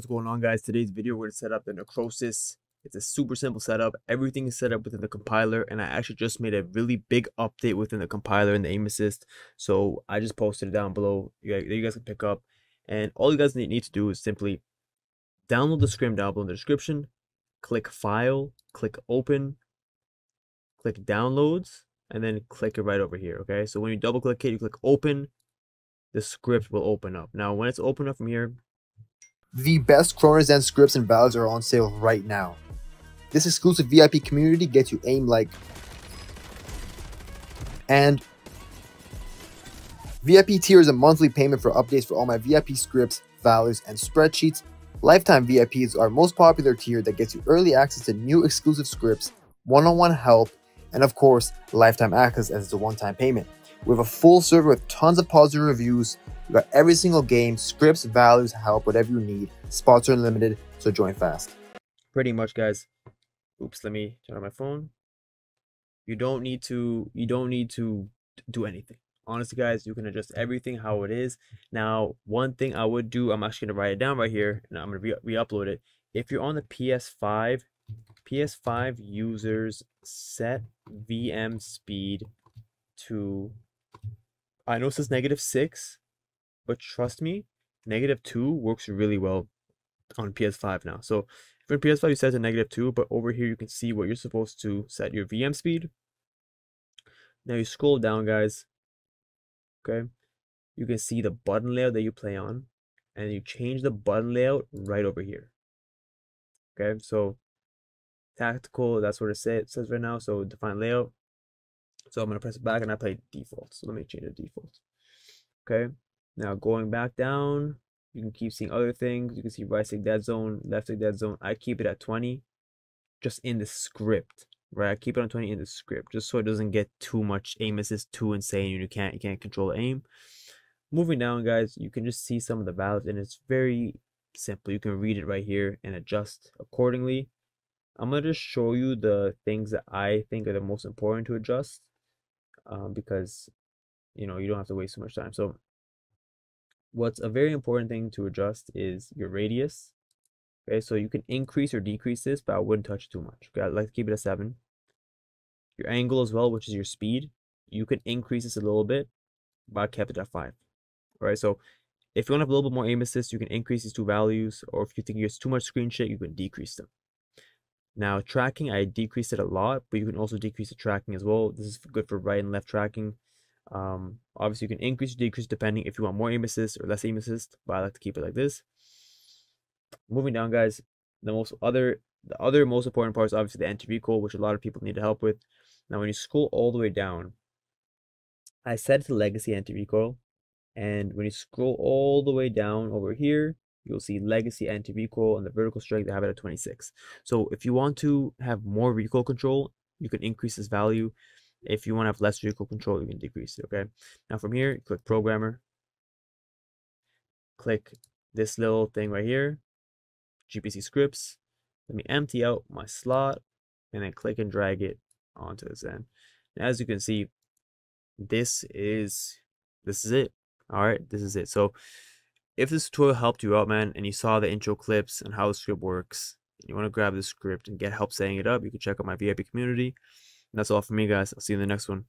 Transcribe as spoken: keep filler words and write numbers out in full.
is going on, guys? Today's video, we're going to set up the Cronus. It's a super simple setup. Everything is set up within the compiler, and I actually just made a really big update within the compiler and the aim assist. So I just posted it down below. You guys, you guys can pick up, and all you guys need, need to do is simply download the scrim down below in the description. Click File, click Open, click Downloads, and then click it right over here. Okay, so when you double click it, you click Open. The script will open up. Now, when it's open up from here, the best Cronus Zen scripts and values are on sale right now. This exclusive V I P community gets you aim like and V I P tier is a monthly payment for updates for all my V I P scripts, values, and spreadsheets. Lifetime V I P is our most popular tier that gets you early access to new exclusive scripts, one-on-one help, and of course, lifetime access as it's a one-time payment. We have a full server with tons of positive reviews. We got every single game, scripts, values, help, whatever you need. Spots are limited, so join fast. Pretty much, guys. Oops, let me turn on my phone. You don't need to. You don't need to do anything. Honestly, guys, you can adjust everything how it is. Now, one thing I would do, I'm actually gonna write it down right here, and I'm gonna re-upload it. If you're on the P S five, P S five users set V M speed to. I know it says negative six, but trust me, negative two works really well on P S five now. So if you're on P S five, you set it to negative two, but over here you can see what you're supposed to set your V M speed. Now you scroll down, guys. Okay, you can see the button layout that you play on, and you change the button layout right over here. Okay, so tactical, that's what it says right now. So define layout. So I'm going to press it back and I play default. So let me change the default. Okay. Now going back down, you can keep seeing other things. You can see right stick dead zone, left stick dead zone. I keep it at twenty just in the script, right? I keep it on twenty in the script just so it doesn't get too much aim assist, too insane. And you can't, you can't control aim. Moving down, guys, you can just see some of the values and it's very simple. You can read it right here and adjust accordingly. I'm going to just show you the things that I think are the most important to adjust. Um, because you know you don't have to waste so much time. So what's a very important thing to adjust is your radius. Okay, so you can increase or decrease this, but I wouldn't touch it too much. Okay, I like to keep it at seven. Your angle as well, which is your speed, you can increase this a little bit, but I kept it at five. All right, so if you want to have a little bit more aim assist, you can increase these two values, or if you think it's too much screen shit, you can decrease them. Now tracking, I decreased it a lot, but you can also decrease the tracking as well. This is good for right and left tracking. Um, obviously, you can increase or decrease depending if you want more aim assist or less aim assist, but I like to keep it like this. Moving down, guys, the most other the other most important part is obviously the anti recoil, which a lot of people need to help with. Now, when you scroll all the way down, I set it to legacy anti recoil, and when you scroll all the way down over here, you'll see legacy anti-recoil and the vertical strike. They have it at twenty-six. So if you want to have more recoil control, you can increase this value. If you want to have less recoil control, you can decrease it. Okay. Now from here, click Programmer. Click this little thing right here, G P C scripts. Let me empty out my slot and then click and drag it onto this end. And as you can see, this is this is it. All right, this is it. So if this tutorial helped you out, man, and you saw the intro clips and how the script works, and you want to grab the script and get help setting it up, you can check out my V I P community. And that's all for me, guys. I'll see you in the next one.